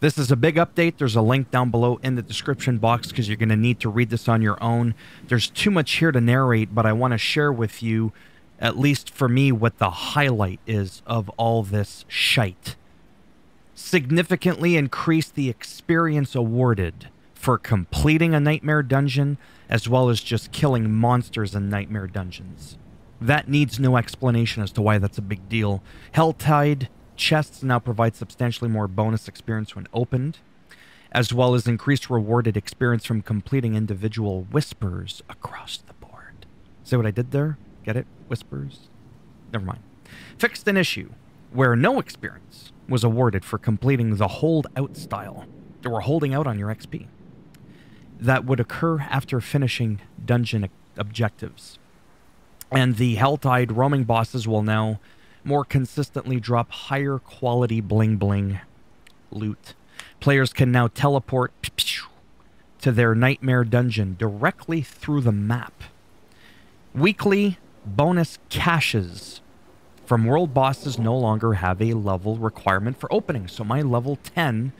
This is a big update. There's a link down below in the description box because you're going to need to read this on your own. There's too much here to narrate, but I want to share with you, at least for me, what the highlight is of all this shite. Significantly increase the experience awarded for completing a nightmare dungeon, as well as just killing monsters in nightmare dungeons. That needs no explanation as to why that's a big deal. Helltide chests now provide substantially more bonus experience when opened, as well as increased rewarded experience from completing individual whispers across the board. See what I did there? Get it? Whispers? Never mind. Fixed an issue where no experience was awarded for completing the hold out style. They were holding out on your XP. That would occur after finishing dungeon objectives. And the Helltide roaming bosses will now more consistently drop higher quality bling bling loot. Players can now teleport to their nightmare dungeon directly through the map. Weekly bonus caches from world bosses no longer have a level requirement for opening. So my level 10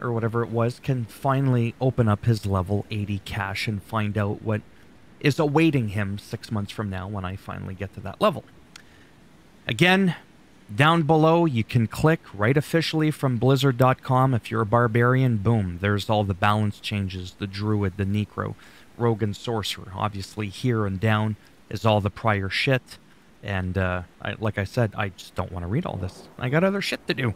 or whatever it was can finally open up his level 80 cache and find out what is awaiting him 6 months from now when I finally get to that level. Again, down below, you can click right officially from blizzard.com. If you're a barbarian, boom, there's all the balance changes, the druid, the necro, rogue and sorcerer. Obviously, here and down is all the prior shit. And like I said, I just don't want to read all this. I got other shit to do.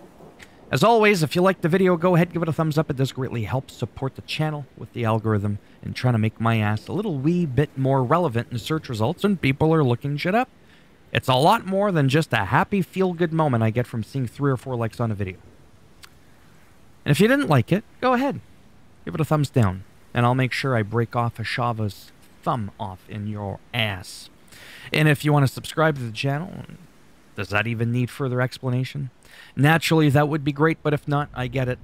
As always, if you liked the video, go ahead, give it a thumbs up. It does greatly help support the channel with the algorithm and trying to make my ass a little wee bit more relevant in search results and people are looking shit up. It's a lot more than just a happy, feel-good moment I get from seeing 3 or 4 likes on a video. And if you didn't like it, go ahead. Give it a thumbs down, and I'll make sure I break off Ashava's thumb off in your ass. And if you want to subscribe to the channel, does that even need further explanation? Naturally, that would be great, but if not, I get it.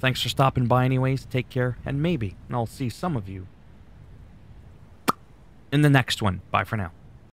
Thanks for stopping by anyways. Take care, and maybe I'll see some of you in the next one. Bye for now.